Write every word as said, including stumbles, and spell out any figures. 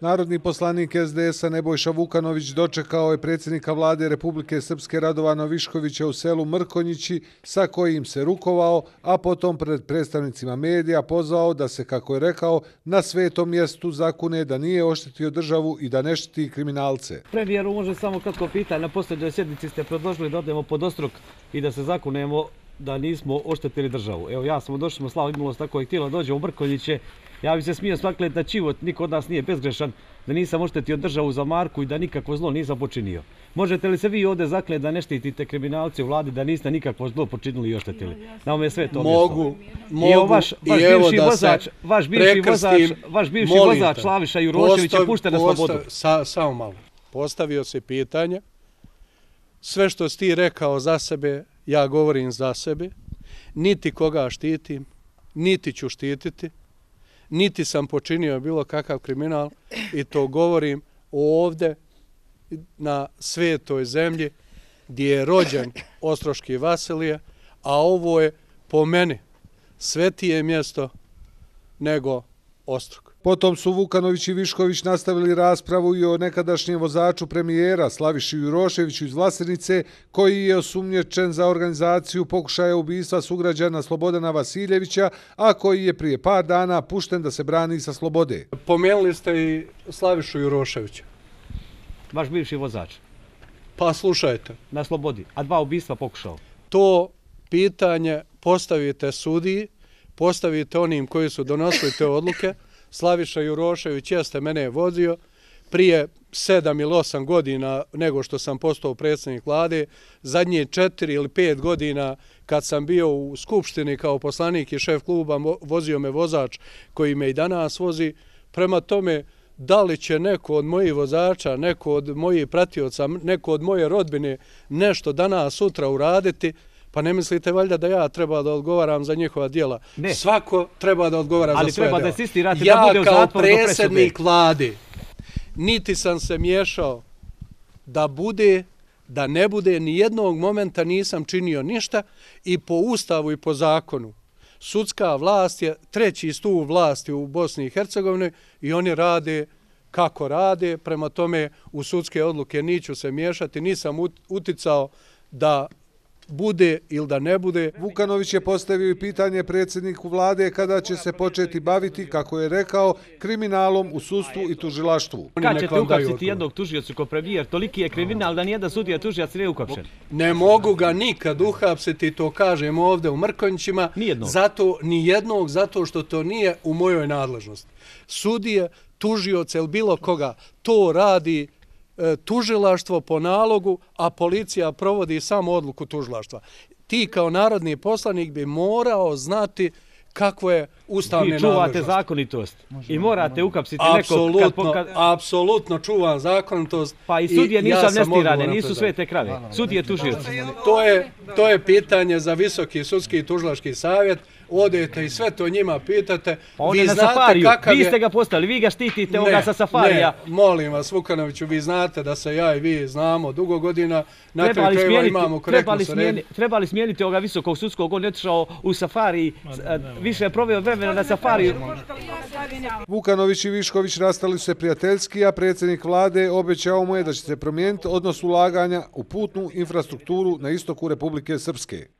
Narodni poslanik S D S-a Nebojša Vukanović dočekao je predsjednika vlade Republike Srpske Radovana Viškovića u selu Mrkonjići sa kojim se rukovao, a potom pred predstavnicima medija pozvao da se, kako je rekao, na svetom mjestu zakune da nije oštetio državu i da ne štiti kriminalce. Premijeru, može samo kratko pitanje. Na posljednjoj sjednici ste predložili da odemo pod Ostrog i da se zakunemo da nismo oštetili državu. Evo, ja sam došli smo slavu i milost tako je htjela dođe u Mrkonjiće. Ja bi se smio svakle da čivot, niko od nas nije bezgrešan, da nisam oštetio državu za marku i da nikakvo zlo nisam počinio. Možete li se vi ovdje zakljeti da ne štitite kriminalci u vladi, da niste nikakvo zlo počinili i oštetili? Nam je sve to mjesto. Mogu, mogu. I evo da se prekrstim, vaš bivši vozač Slaviša Jurošević je pušten na slobodu. Samo malo. Postavio se pitanje. Sve što si ti rekao za sebe, ja govorim za sebe. Niti koga štitim, niti ću štititi. Niti sam počinio bilo kakav kriminal i to govorim ovdje na svetoj zemlji gdje je rođen Ostroški Vasilije, a ovo je po meni svetije mjesto nego Ostrog. Potom su Vukanović i Višković nastavili raspravu i o nekadašnjem vozaču premijera Slaviši Juroševiću iz Vlasenice, koji je osumnjičen za organizaciju pokušaja ubijstva sugrađana Slobodana Vasiljevića, a koji je prije par dana pušten da se brani sa slobode. Pomenuli ste i Slavišu Juroševića. Vaš bivši vozač. Pa slušajte. Na slobodi, a dva ubijstva pokušao. To pitanje postavite sudiji, postavite onim koji su donosili te odluke. Slaviša Jurošević jeste mene vozio prije sedam ili osam godina nego što sam postao predsjednik vlade. Zadnje četiri ili pet godina kad sam bio u Skupštini kao poslanik i šef kluba, vozio me vozač koji me i danas vozi. Prema tome, da li će neko od mojih vozača, neko od mojih pratioca, neko od moje rodbine nešto danas, sutra uraditi, pa ne mislite valjda da ja treba da odgovaram za njihova djela? Svako treba da odgovara za svoje djela. Ja kao predsjednik vlade niti sam se miješao da bude, da ne bude, ni jednog momenta nisam činio ništa i po ustavu i po zakonu. Sudska vlast je treći stup vlasti u Bosni i Hercegovini i oni rade kako rade. Prema tome, u sudske odluke neću se miješati, nisam uticao da bude ili da ne bude. Vukanović je postavio i pitanje predsjedniku vlade kada će se početi baviti, kako je rekao, kriminalom u sudstvu i tužilaštvu. Kad ćete ukapsiti jednog tužioca ko premijer? Toliki je kriminal da nijedan sudija tužijac nije ukapšen. Ne mogu ga nikad uhapsiti, to kažem ovdje u Mrkonjićima. Nijednog. Zato, nijednog, zato što to nije u mojoj nadležnosti. Sudije, tužioce ili bilo koga, to radi tužilaštvo po nalogu, a policija provodi samo odluku tužilaštva. Ti kao narodni poslanik bi morao znati kakvo je ustavne nadležnosti. Vi čuvate zakonitost i morate ukapsiti nekog. Apsolutno čuvam zakonitost. Pa i sudije nisu amnestirane, nisu sve te krave. Sudije tužioci. To je pitanje za Visoki Sudski i Tužilaški savjet. Odete i sve to njima pitate. Vi znate kakav je... Vi ste ga postali, vi ga štitite, on ga sa safarija. Ne, molim vas, Vukanoviću, vi znate da se ja i vi znamo dugo godina. Na kraju krajeva imamo korektnu saradnju. Trebali smijeniti ovoga Visokog Sudskog, on je otišao u safariji, više je proveo vremena na safariju. Vukanović i Višković rastali su se prijateljski, a predsjednik vlade obećao mu je da će se promijeniti odnos ulaganja u putnu infrastrukturu na istoku Republike Srpske.